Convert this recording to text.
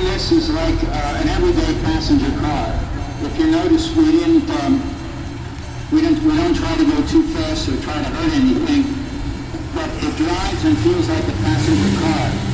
GPS is like an everyday passenger car. If you notice, we don't try to go too fast or try to hurt anything, but it drives and feels like a passenger car.